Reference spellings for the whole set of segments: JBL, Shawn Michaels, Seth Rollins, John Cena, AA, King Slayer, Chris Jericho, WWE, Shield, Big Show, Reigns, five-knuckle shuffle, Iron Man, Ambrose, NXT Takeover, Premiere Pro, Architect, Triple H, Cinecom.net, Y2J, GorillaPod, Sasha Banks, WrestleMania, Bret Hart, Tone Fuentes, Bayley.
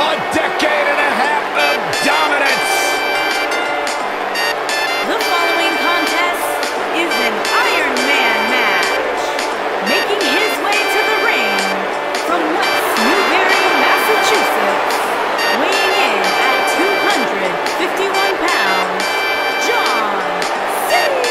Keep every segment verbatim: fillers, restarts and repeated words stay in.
A decade and a half of dominance. The following contest is an Iron Man match. Making his way to the ring from West Newbury, Massachusetts. Weighing in at two hundred fifty-one pounds, John Cena.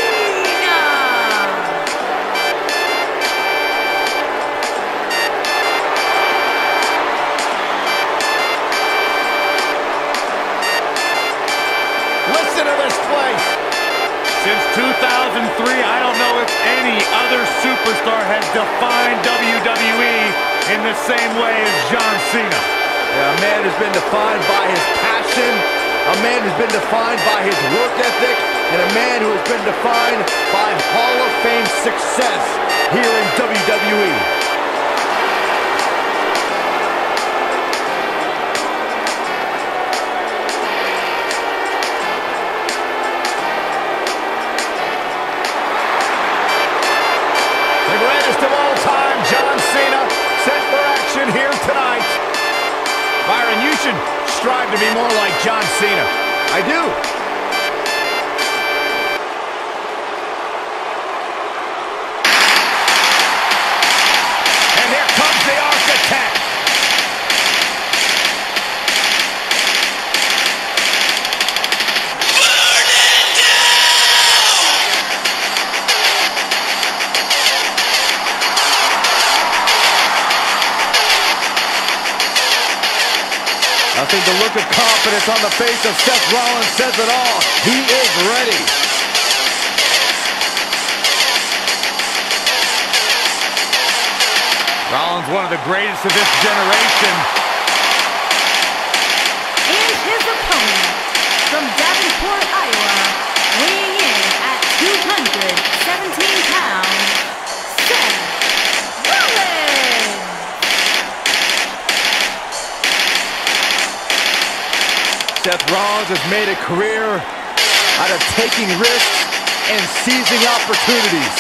Listen to this place. Since two thousand three, I don't know if any other superstar has defined W W E in the same way as John Cena. Yeah, a man who's been defined by his passion, a man who's been defined by his work ethic, and a man who has been defined by Hall of Fame success here in W W E. The greatest of all time, John Cena, set for action here tonight. Byron, you should strive to be more like John Cena. I do. And here comes the Architect. I think the look of confidence on the face of Seth Rollins says it all. He is ready. Rollins, one of the greatest of this generation. And his opponent from Davenport, Iowa, weighing in at two hundred seventeen pounds, Seth Rollins. Seth Rollins has made a career out of taking risks and seizing opportunities.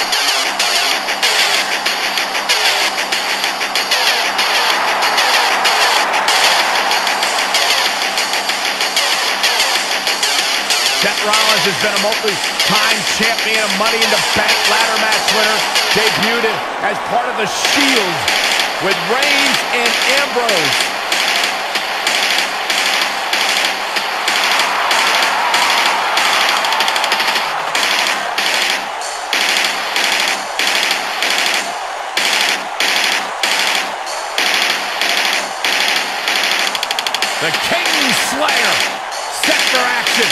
Seth Rollins has been a multi-time champion, a Money in the Bank ladder match winner, debuted as part of the Shield with Reigns and Ambrose. The King Slayer set for action.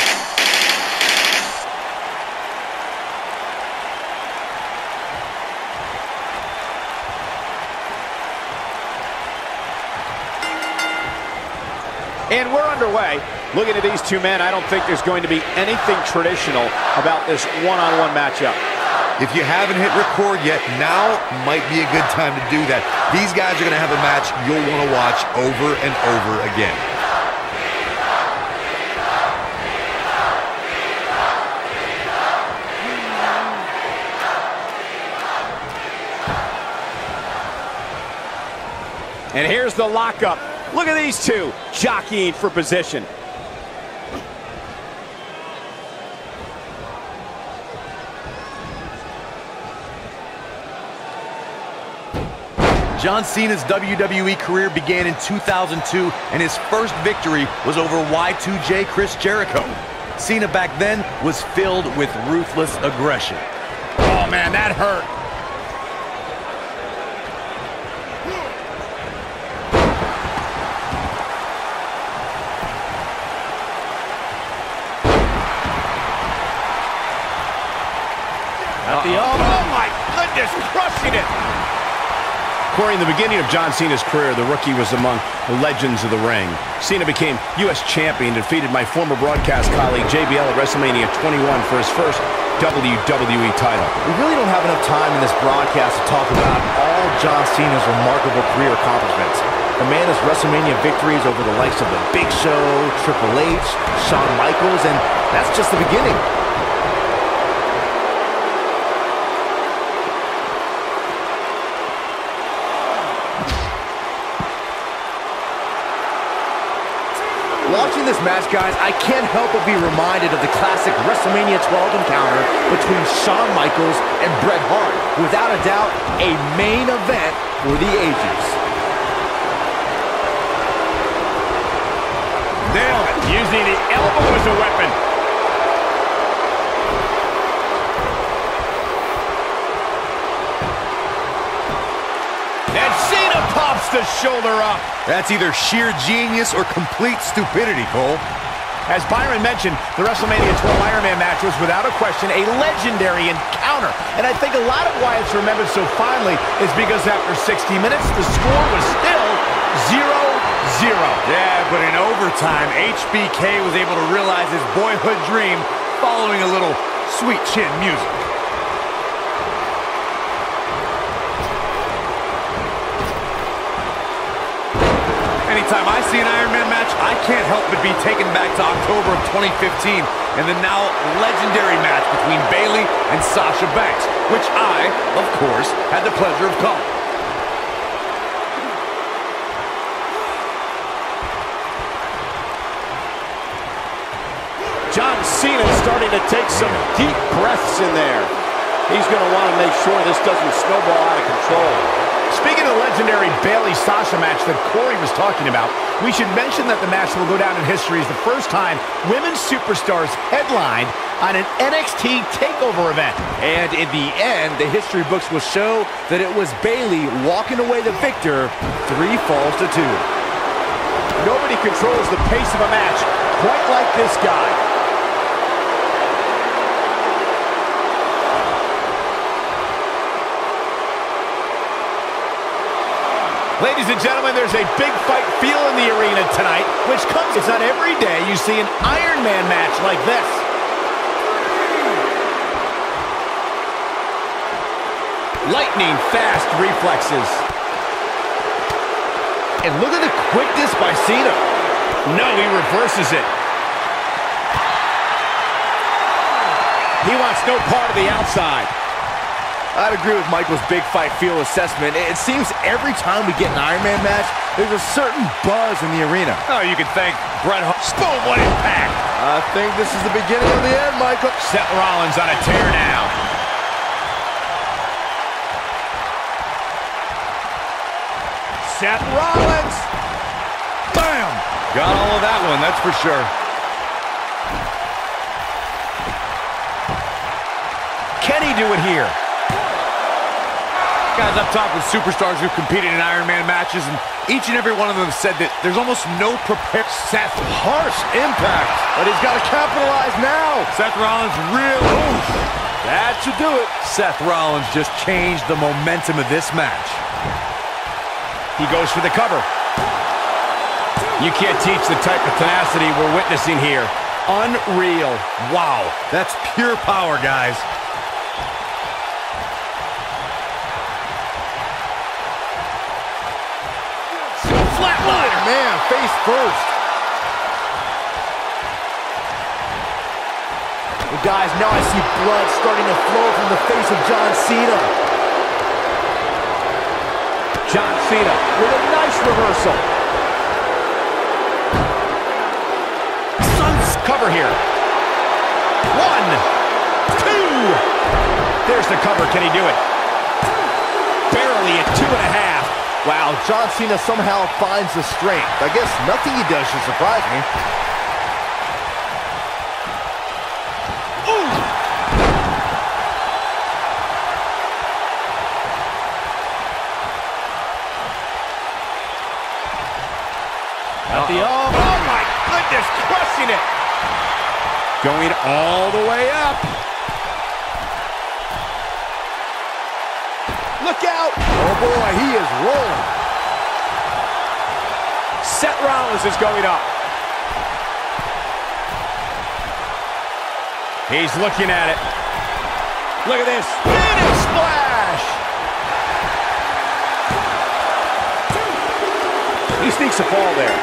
And we're underway. Looking at these two men, I don't think there's going to be anything traditional about this one-on-one matchup. If you haven't hit record yet, now might be a good time to do that. These guys are going to have a match you'll want to watch over and over again. And here's the lockup. Look at these two jockeying for position. John Cena's W W E career began in two thousand two, and his first victory was over Y two J Chris Jericho. Cena back then was filled with ruthless aggression. Oh man, that hurt. Uh-oh. Oh my goodness, crushing it! Corey, in the beginning of John Cena's career, the rookie was among the legends of the ring. Cena became U S champion, defeated my former broadcast colleague J B L at WrestleMania twenty-one for his first W W E title. We really don't have enough time in this broadcast to talk about all John Cena's remarkable career accomplishments. The man has WrestleMania victories over the likes of the Big Show, Triple H, Shawn Michaels, and that's just the beginning. watching this match, guys, I can't help but be reminded of the classic WrestleMania twelve encounter between Shawn Michaels and Bret Hart. Without a doubt, a main event for the ages. Nail it, using the elbow as a weapon. And Cena pops the shoulder up. That's either sheer genius or complete stupidity, Cole. As Byron mentioned, the WrestleMania twelve Iron Man match was without a question a legendary encounter. And I think a lot of why it's remembered so fondly is because after sixty minutes, the score was still zero zero. Yeah, but in overtime, H B K was able to realize his boyhood dream following a little sweet chin music. Anytime I see an Iron Man match, I can't help but be taken back to October of twenty fifteen and the now legendary match between Bayley and Sasha Banks, which I, of course, had the pleasure of calling. John Cena is starting to take some deep breaths in there. He's going to want to make sure this doesn't snowball out of control. Speaking of the legendary Bayley-Sasha match that Corey was talking about, we should mention that the match will go down in history as the first time women superstars headlined on an N X T Takeover event. And in the end, the history books will show that it was Bayley walking away the victor, three falls to two. Nobody controls the pace of a match quite like this guy. Ladies and gentlemen, there's a big fight feel in the arena tonight, which comes, it's not every day you see an Iron Man match like this. Lightning fast reflexes. And look at the quickness by Cena. No, he reverses it. He wants no part of the outside. I'd agree with Michael's big fight feel assessment. It seems every time we get an Iron Man match, there's a certain buzz in the arena. Oh, you can thank Bret Hart. Boom, what impact! I think this is the beginning of the end, Michael. Seth Rollins on a tear now. Seth Rollins! Bam! Got all of that one, that's for sure. Can he do it here? Guys, I've talked with superstars who've competed in Iron Man matches, and each and every one of them said that there's almost no prepared. Seth, harsh impact, but he's got to capitalize now. Seth Rollins, real. Oof. That should do it. Seth Rollins just changed the momentum of this match. He goes for the cover. You can't teach the type of tenacity we're witnessing here. Unreal. Wow, that's pure power, guys. Man, face first. Well, guys, now I see blood starting to flow from the face of John Cena. John Cena with a nice reversal. Sun's cover here. One, two. There's the cover. Can he do it? Barely at two and a half. Wow, John Cena somehow finds the strength. I guess nothing he does should surprise me. Ooh. At the arm. Oh my goodness, crushing it. Going all the way up. Look out! Oh boy, he is rolling. Seth Rollins is going up. He's looking at it. Look at this. Finish splash! He sneaks a fall there.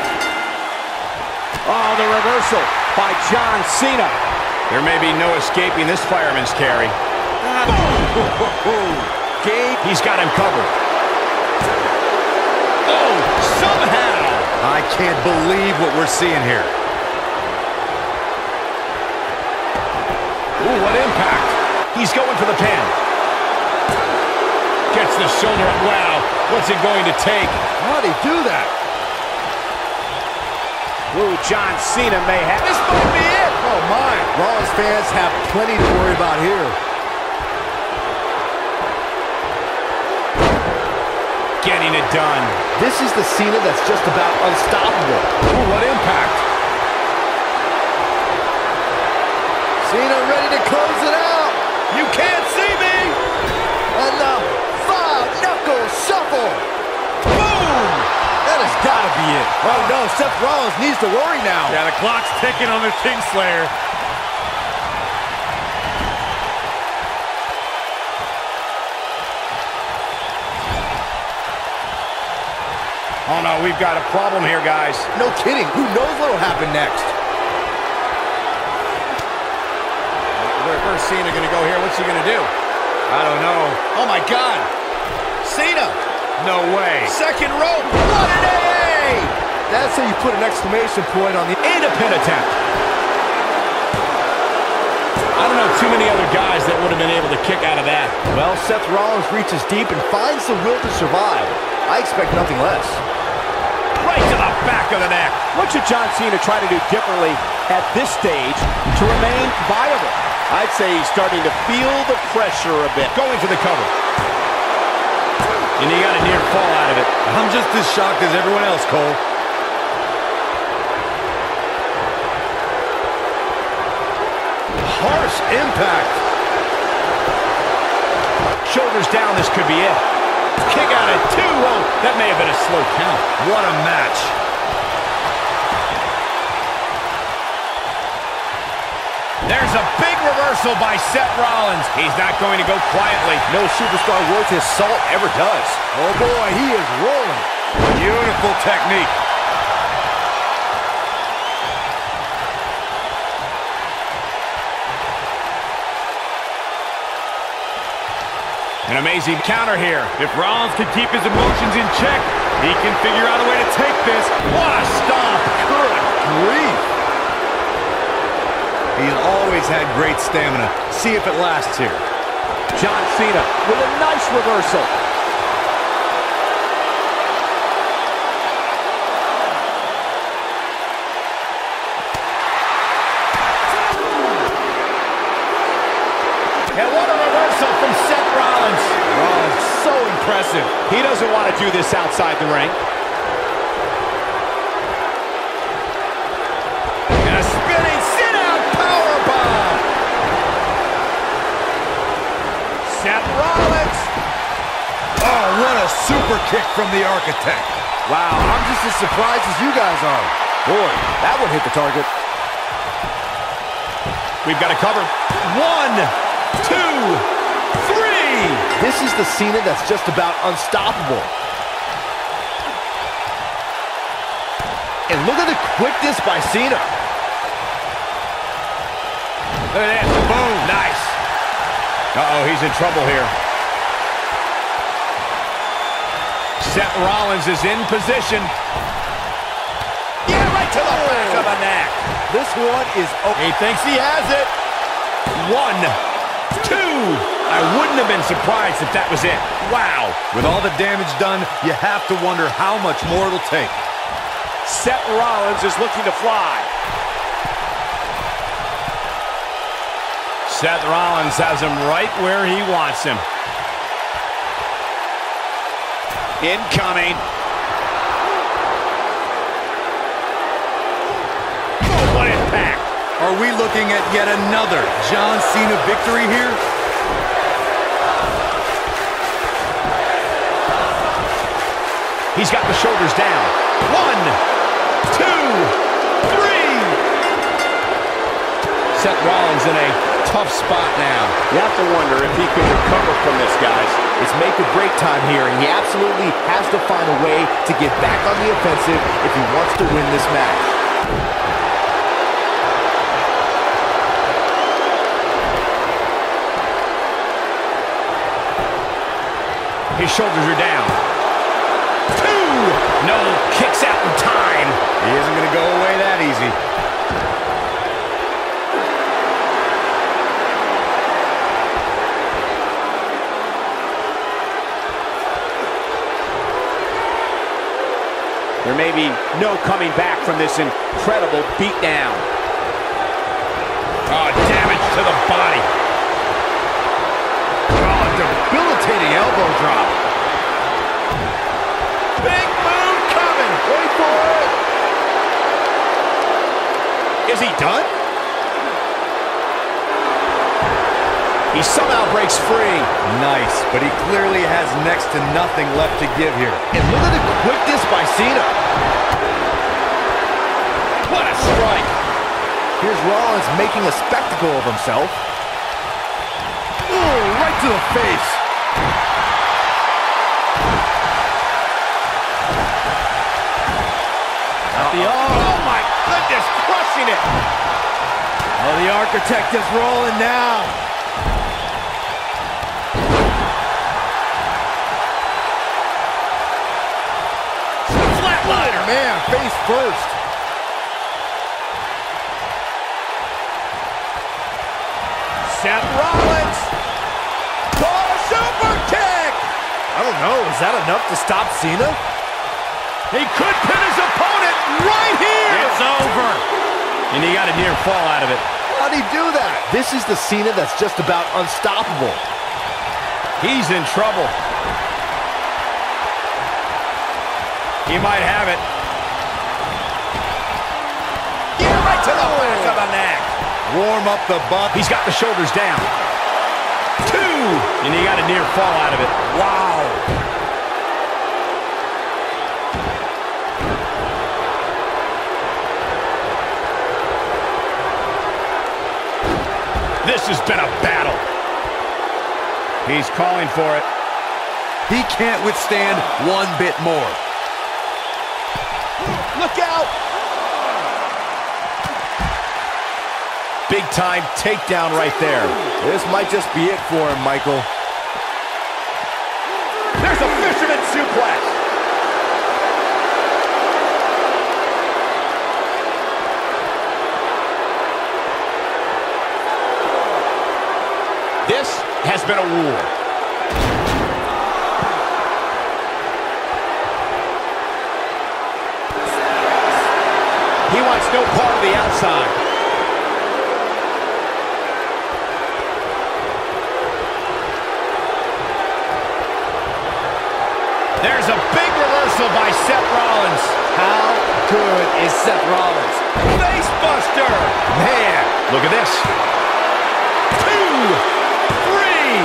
Oh, the reversal by John Cena. There may be no escaping this fireman's carry. Ah. He's got him covered. Oh, somehow! I can't believe what we're seeing here. Ooh, what impact. He's going for the pin. Gets the shoulder up. Wow, what's it going to take? How'd he do that? Ooh, John Cena may have. This might be it. Oh, my. Rollins fans have plenty to worry about here. Getting it done. This is the Cena that's just about unstoppable. Ooh, what impact. Cena ready to close it out. You can't see me. And the five-knuckle shuffle. Boom. That has got to be it. Oh, no. Seth Rollins needs to worry now. Yeah, the clock's ticking on the King Slayer. Oh, no, we've got a problem here, guys. No kidding. Who knows what'll happen next? Where, where's Cena going to go here? What's he going to do? I don't know. Oh, my God. Cena. No way. Second rope. What an A A. That's how you put an exclamation point on the end of pin attempt. I don't know too many other guys that would have been able to kick out of that. Well, Seth Rollins reaches deep and finds the will to survive. I expect nothing less. Right to the back of the neck. What should John Cena try to do differently at this stage to remain viable? I'd say he's starting to feel the pressure a bit. Going for the cover. And he got a near fall out of it. I'm just as shocked as everyone else, Cole. Harsh impact. Shoulders down, this could be it. Kick out at two. Oh, that may have been a slow count. What a match. There's a big reversal by Seth Rollins. He's not going to go quietly. No superstar worth his salt ever does. Oh, boy, he is rolling. Beautiful technique. An amazing counter here. If Rollins can keep his emotions in check, he can figure out a way to take this. What a stomp. Good grief. He's always had great stamina. See if it lasts here. John Cena with a nice reversal. He doesn't want to do this outside the ring. And a spinning sit-out powerbomb. Seth Rollins. Oh, what a super kick from the Architect. Wow, I'm just as surprised as you guys are. Boy, that one hit the target. We've got a cover. One, two. This is the Cena that's just about unstoppable. And look at the quickness by Cena. Look at that. Boom. Nice. Uh-oh, he's in trouble here. Seth Rollins is in position. Yeah, right to the back of the neck. This one is over. He thinks he has it. One, two. I wouldn't have been surprised if that was it. Wow. With all the damage done, you have to wonder how much more it'll take. Seth Rollins is looking to fly. Seth Rollins has him right where he wants him. Incoming. What impact. Are we looking at yet another John Cena victory here? He's got the shoulders down. One, two, three. Seth Rollins in a tough spot now. You have to wonder if he can recover from this, guys. It's make or break time here, and he absolutely has to find a way to get back on the offensive if he wants to win this match. His shoulders are down. No, kicks out in time. He isn't going to go away that easy. going to be no coming back from this incredible beatdown. Oh, damage to the body. Oh, a debilitating elbow drop. Big move coming. Wait for it. Is he done? He somehow breaks free. Nice, but he clearly has next to nothing left to give here. And look at the quickness by Cena. What a strike. Here's Rollins making a spectacle of himself. Ooh, right to the face. Uh-oh. The oh, my goodness, crushing it. Oh, the Architect is rolling now. Man, face first. Seth Rollins. Oh, super kick. I don't know. Is that enough to stop Cena? He could pin his opponent right here. It's over. And he got a near fall out of it. How'd he do that? This is the Cena that's just about unstoppable. He's in trouble. He might have it. Get right to the back of the neck. Warm up the butt. He's got the shoulders down. Two. And he got a near fall out of it. Wow. This has been a battle. He's calling for it. He can't withstand one bit more. Look out! Big-time takedown right there. This might just be it for him, Michael. There's a fisherman suplex. This has been a war. No part of the outside. There's a big reversal by Seth Rollins. How good is Seth Rollins? Face buster. Man, look at this. Two, three.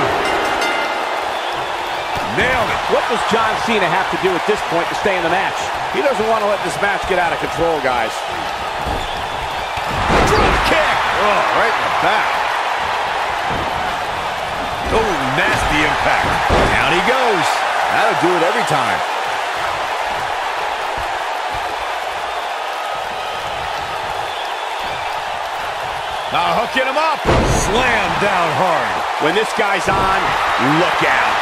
Nailed it. What does John Cena have to do at this point to stay in the match? He doesn't want to let this match get out of control, guys. Drop kick! Oh, right in the back. Oh, nasty impact. Down he goes. That'll do it every time. Now hooking him up. Slam down hard. When this guy's on, look out.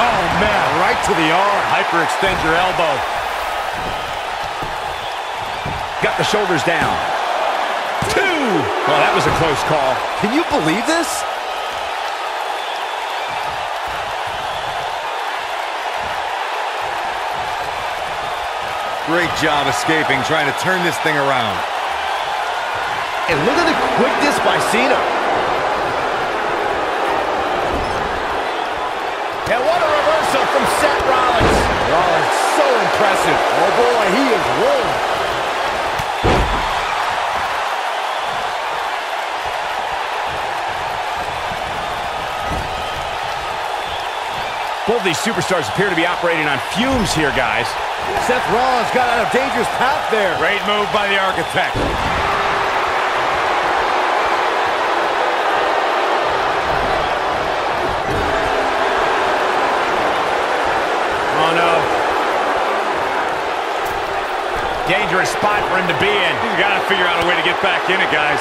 Oh, man, right to the arm. Hyperextend your elbow. Got the shoulders down. Two! Well, that was a close call. Can you believe this? Great job escaping, trying to turn this thing around. And look at the quickness by Cena. And what a reversal from Seth Rollins. Rollins, so impressive. Oh, boy, he is rolling. Both these superstars appear to be operating on fumes here, guys. Seth Rollins got out of dangerous path there. Great move by the Architect. Oh, no. Dangerous spot for him to be in. He's got to figure out a way to get back in it, guys.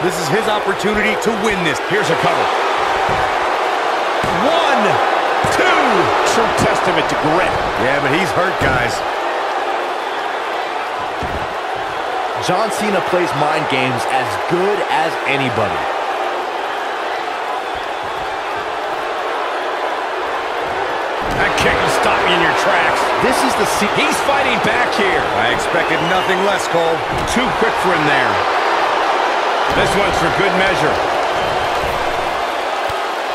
This is his opportunity to win this. Here's a cover. One, two. True testament to grit. Yeah, but he's hurt, guys. John Cena plays mind games as good as anybody. That kick will stop you in your tracks. This is the C. He's fighting back here. I expected nothing less, Cole. Too quick for him there. This one's for good measure.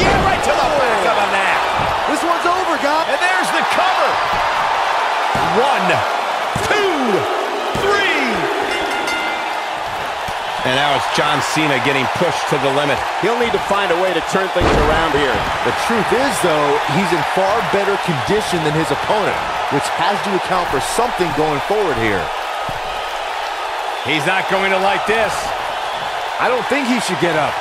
Yeah, right to the back of the neck. This one's over, guys. And there's the cover. One, two, three. And now it's John Cena getting pushed to the limit. He'll need to find a way to turn things around here. The truth is, though, he's in far better condition than his opponent, which has to account for something going forward here. He's not going to like this. I don't think he should get up.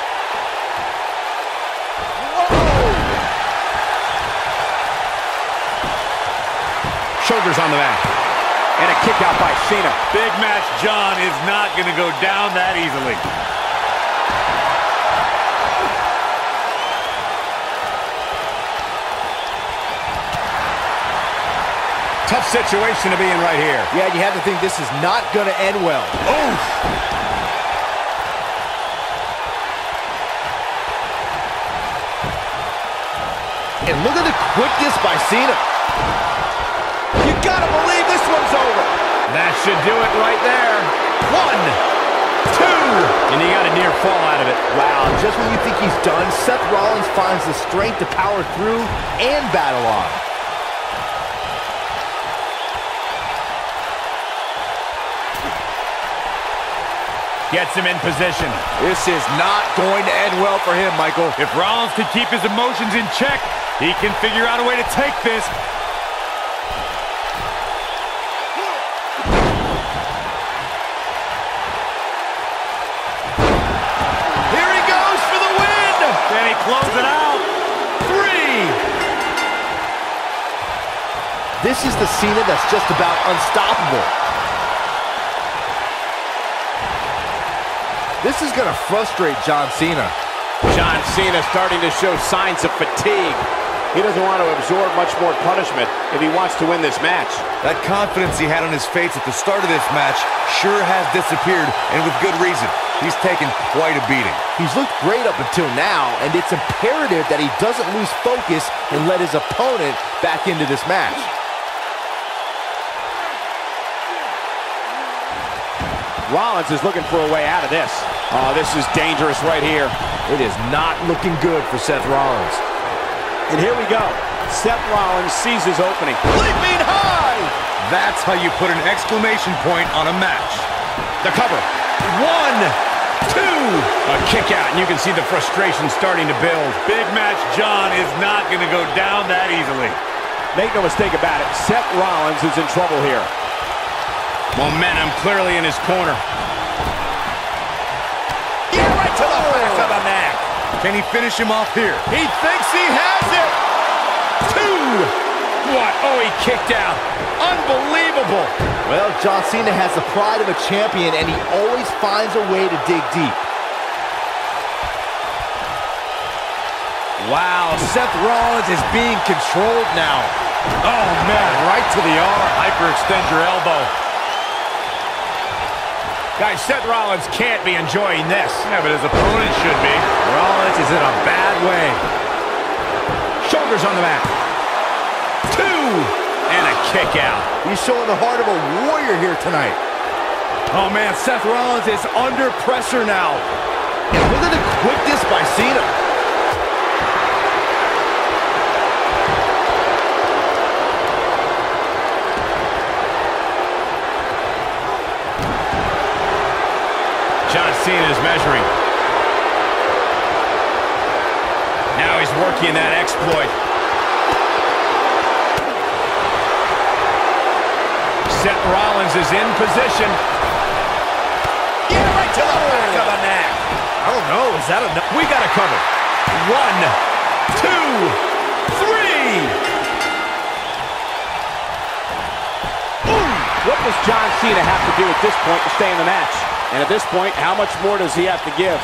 Whoa! Shoulders on the back. And a kick out by Cena. Big match John is not going to go down that easily. Tough situation to be in right here. Yeah, you have to think this is not going to end well. Oof! And look at the quickness by Cena. You gotta believe this one's over. That should do it right there. One, two. And he got a near fall out of it. Wow, just when you think he's done, Seth Rollins finds the strength to power through and battle on. Gets him in position. This is not going to end well for him, Michael. If Rollins can keep his emotions in check, he can figure out a way to take this. Close it out. Three. This is the Cena that's just about unstoppable. This is going to frustrate John Cena. John Cena starting to show signs of fatigue. He doesn't want to absorb much more punishment if he wants to win this match. That confidence he had on his face at the start of this match sure has disappeared, and with good reason. He's taken quite a beating. He's looked great up until now, and it's imperative that he doesn't lose focus and let his opponent back into this match. Rollins is looking for a way out of this. Oh, this is dangerous right here. It is not looking good for Seth Rollins. And here we go. Seth Rollins sees his opening. Leaping high! That's how you put an exclamation point on a match. The cover. One, two. A kick out, and you can see the frustration starting to build. Big match John is not going to go down that easily. Make no mistake about it, Seth Rollins is in trouble here. Momentum clearly in his corner. Yeah, right to the back of the neck. Can he finish him off here? He thinks he has it. Two. What? Oh, he kicked out. Unbelievable. Well, John Cena has the pride of a champion, and he always finds a way to dig deep. Wow, Seth Rollins is being controlled now. Oh, man, right to the arm. Hyperextend your elbow. Guys, Seth Rollins can't be enjoying this. Yeah, but his opponent should be. Rollins is in a bad way. Shoulders on the back. Two. And a kick out. He's showing the heart of a warrior here tonight. Oh, man, Seth Rollins is under pressure now. And look at the quickness by Cena. John Cena is measuring. Now he's working that exploit. Seth Rollins is in position. Yeah, right to the back of the neck. I don't know. Is that enough? We got to cover. One, two, three. Ooh. What does John Cena have to do at this point to stay in the match? And at this point, how much more does he have to give?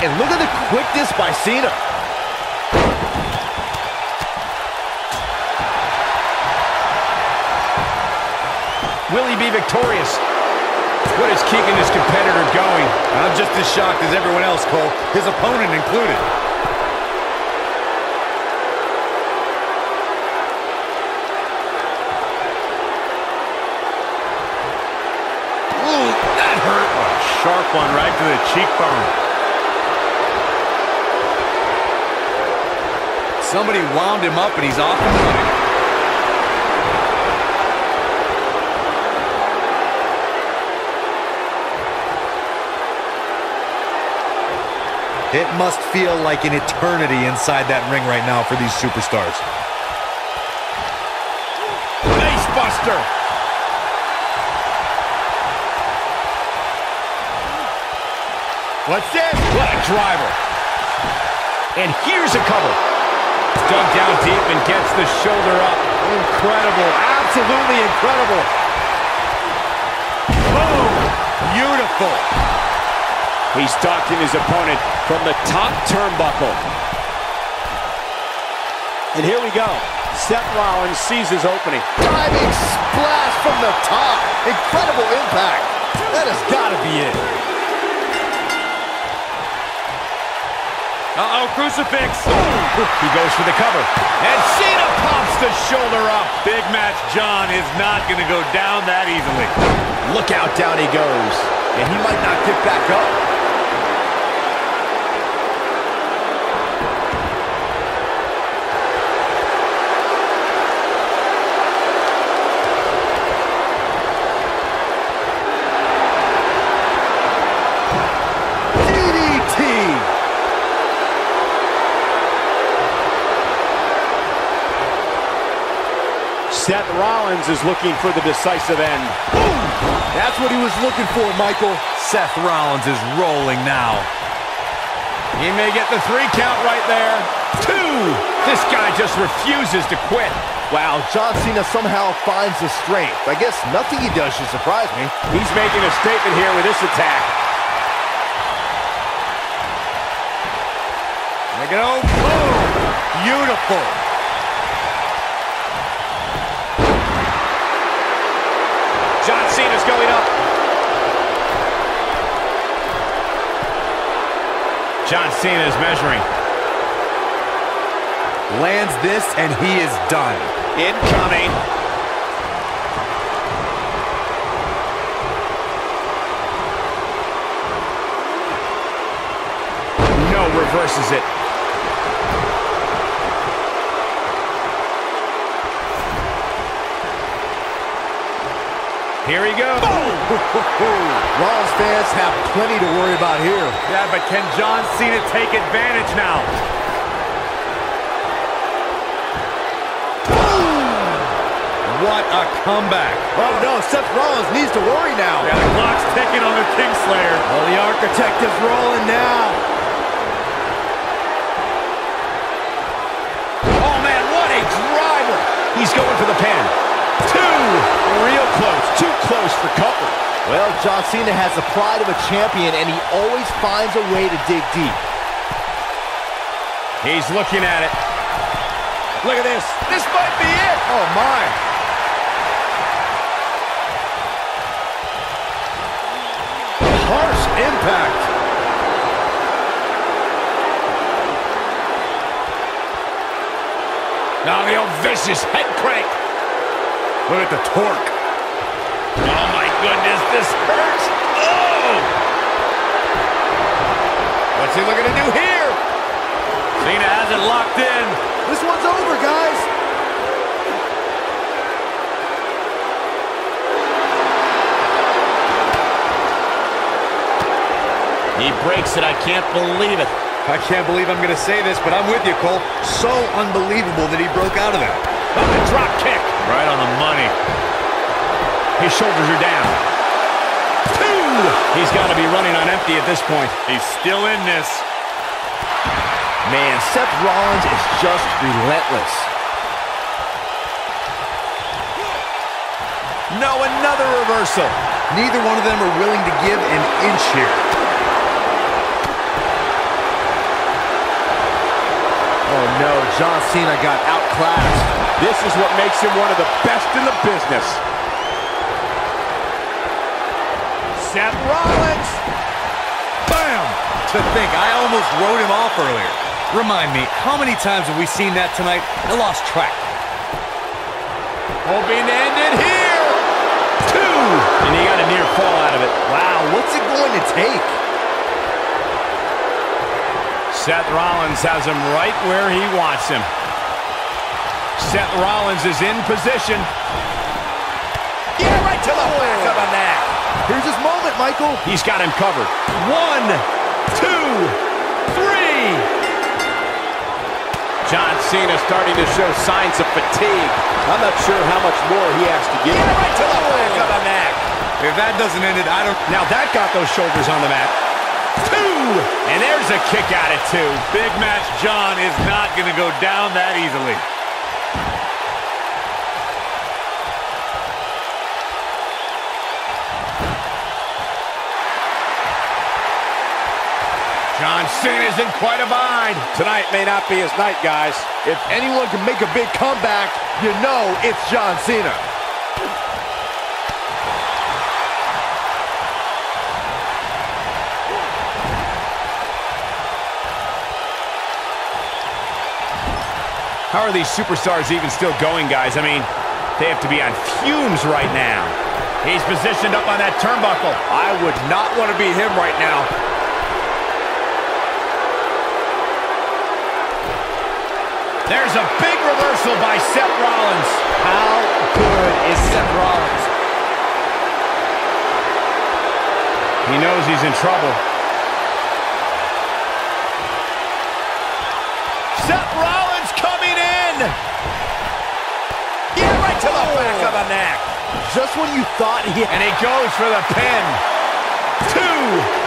And look at the quickness by Cena. Will he be victorious? What is keeping his competitor going? I'm just as shocked as everyone else, Cole, his opponent included. Ooh, that hurt. A sharp one right to the cheekbone. Somebody wound him up and he's off and running. It must feel like an eternity inside that ring right now for these superstars. Face buster! What's this? What a driver! And here's a cover. Dug down deep and gets the shoulder up. Incredible, absolutely incredible. Boom! Beautiful. He's stalking his opponent from the top turnbuckle. And here we go. Seth Rollins sees his opening. Diving splash from the top. Incredible impact. That has got to be it. Uh-oh, crucifix. He goes for the cover. And Cena pops the shoulder up. Big match John is not going to go down that easily. Look out, down he goes. And he might not get back up. Seth Rollins is looking for the decisive end. Boom! That's what he was looking for, Michael. Seth Rollins is rolling now. He may get the three count right there. Two! This guy just refuses to quit. Wow, John Cena somehow finds the strength. I guess nothing he does should surprise me. He's making a statement here with this attack. Make it over. Boom! Beautiful. John Cena's going up. John Cena is measuring. Lands this, and he is done. Incoming. No, reverses it. Here he goes. Rollins fans have plenty to worry about here. Yeah, but can John Cena take advantage now? Boom! What a comeback. Oh, no, Seth Rollins needs to worry now. Yeah, the clock's ticking on the King Slayer. Well, the Architect is rolling now. Oh, man, what a driver. He's going for the pin. Two! Real close. Too close for cover. Well, John Cena has the pride of a champion, and he always finds a way to dig deep. He's looking at it. Look at this. This might be it. Oh, my. Harsh impact. Now the old vicious head crank. Look at the torque. Oh, my goodness, this hurts. Oh! What's he looking to do here? Cena has it locked in. This one's over, guys. He breaks it. I can't believe it. I can't believe I'm going to say this, but I'm with you, Cole. So unbelievable that he broke out of that. Oh, the drop kick. Right on the money. His shoulders are down. Two. He's got to be running on empty at this point. He's still in this. Man, Seth Rollins is just relentless. No, another reversal. Neither one of them are willing to give an inch here. Oh, no. John Cena got outclassed. This is what makes him one of the best in the business. Seth Rollins. Bam! To think, I almost wrote him off earlier. Remind me, how many times have we seen that tonight? I lost track. Hoping to end it here. Two! And he got a near fall out of it. Wow, what's it going to take? Seth Rollins has him right where he wants him. Seth Rollins is in position. Yeah, right to the back of the neck. Here's his moment, Michael. He's got him covered. One, two, three. John Cena starting to show signs of fatigue. I'm not sure how much more he has to give. Yeah, right to the back of the neck. If that doesn't end it, I don't... Now that got those shoulders on the mat. Two. And there's a kick out of two. Big match John is not going to go down that easily. John Cena is in quite a bind. Tonight may not be his night, guys. If anyone can make a big comeback, you know it's John Cena. How are these superstars even still going, guys? I mean, they have to be on fumes right now. He's positioned up on that turnbuckle. I would not want to be him right now. There's a big reversal by Seth Rollins. How good is Seth Rollins? He knows he's in trouble. Seth Rollins coming in. Yeah, right to the back of the neck. Just when you thought he had... And he goes for the pin. Two.